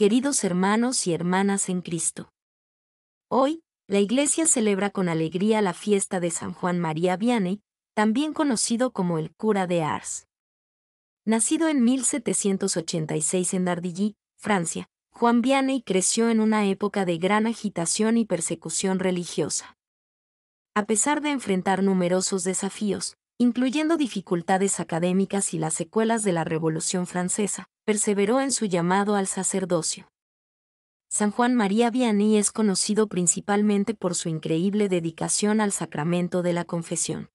queridos hermanos y hermanas en Cristo. Hoy, la Iglesia celebra con alegría la fiesta de San Juan María Vianney, también conocido como el cura de Ars. Nacido en 1786 en Dardilly, Francia, Juan Vianney creció en una época de gran agitación y persecución religiosa. A pesar de enfrentar numerosos desafíos, incluyendo dificultades académicas y las secuelas de la Revolución Francesa, perseveró en su llamado al sacerdocio. San Juan María Vianney es conocido principalmente por su increíble dedicación al sacramento de la confesión.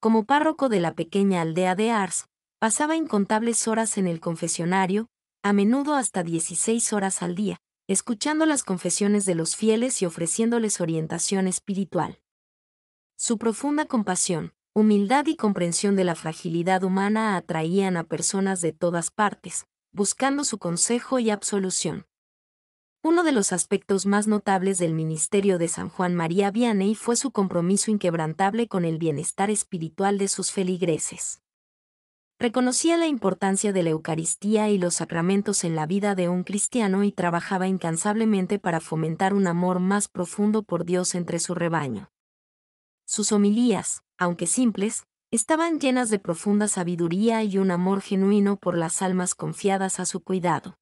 Como párroco de la pequeña aldea de Ars, pasaba incontables horas en el confesionario, a menudo hasta 16 horas al día, escuchando las confesiones de los fieles y ofreciéndoles orientación espiritual. Su profunda compasión, humildad y comprensión de la fragilidad humana atraían a personas de todas partes, buscando su consejo y absolución. Uno de los aspectos más notables del ministerio de San Juan María Vianney fue su compromiso inquebrantable con el bienestar espiritual de sus feligreses. Reconocía la importancia de la Eucaristía y los sacramentos en la vida de un cristiano y trabajaba incansablemente para fomentar un amor más profundo por Dios entre su rebaño. Sus homilías, aunque simples, estaban llenas de profunda sabiduría y un amor genuino por las almas confiadas a su cuidado.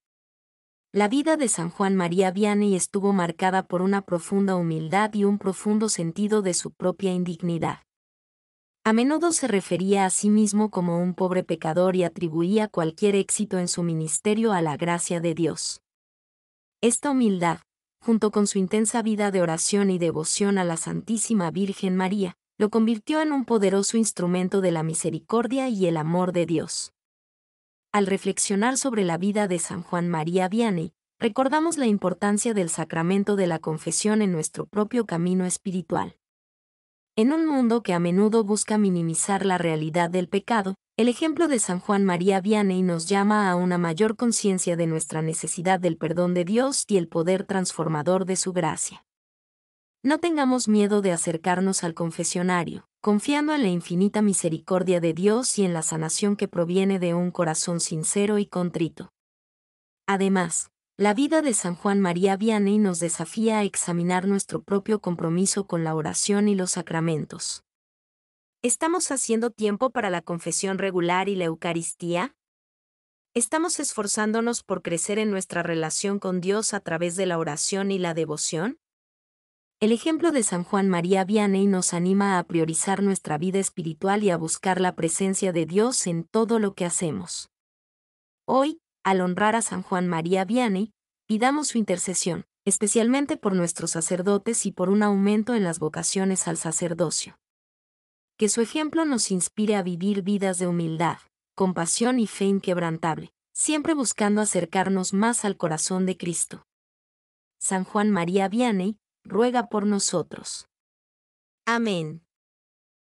La vida de San Juan María Vianney estuvo marcada por una profunda humildad y un profundo sentido de su propia indignidad. A menudo se refería a sí mismo como un pobre pecador y atribuía cualquier éxito en su ministerio a la gracia de Dios. Esta humildad, junto con su intensa vida de oración y devoción a la Santísima Virgen María, lo convirtió en un poderoso instrumento de la misericordia y el amor de Dios. Al reflexionar sobre la vida de San Juan María Vianney, recordamos la importancia del sacramento de la confesión en nuestro propio camino espiritual. En un mundo que a menudo busca minimizar la realidad del pecado, el ejemplo de San Juan María Vianney nos llama a una mayor conciencia de nuestra necesidad del perdón de Dios y el poder transformador de su gracia. No tengamos miedo de acercarnos al confesionario, confiando en la infinita misericordia de Dios y en la sanación que proviene de un corazón sincero y contrito. Además, la vida de San Juan María Vianney nos desafía a examinar nuestro propio compromiso con la oración y los sacramentos. ¿Estamos haciendo tiempo para la confesión regular y la Eucaristía? ¿Estamos esforzándonos por crecer en nuestra relación con Dios a través de la oración y la devoción? El ejemplo de San Juan María Vianney nos anima a priorizar nuestra vida espiritual y a buscar la presencia de Dios en todo lo que hacemos. Hoy, al honrar a San Juan María Vianney, pidamos su intercesión, especialmente por nuestros sacerdotes y por un aumento en las vocaciones al sacerdocio. Que su ejemplo nos inspire a vivir vidas de humildad, compasión y fe inquebrantable, siempre buscando acercarnos más al corazón de Cristo. San Juan María Vianney, ruega por nosotros. Amén.